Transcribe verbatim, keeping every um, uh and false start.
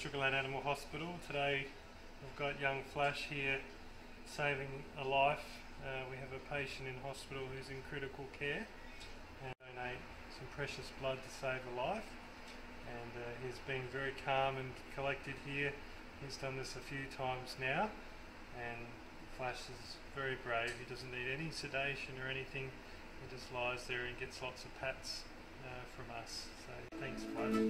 Sugarland Animal Hospital. Today we've got young Flash here saving a life. Uh, we have a patient in hospital who's in critical care and donate some precious blood to save a life, and uh, he's been very calm and collected here. He's done this a few times now, and Flash is very brave. He doesn't need any sedation or anything. He just lies there and gets lots of pats uh, from us. So thanks, Flash.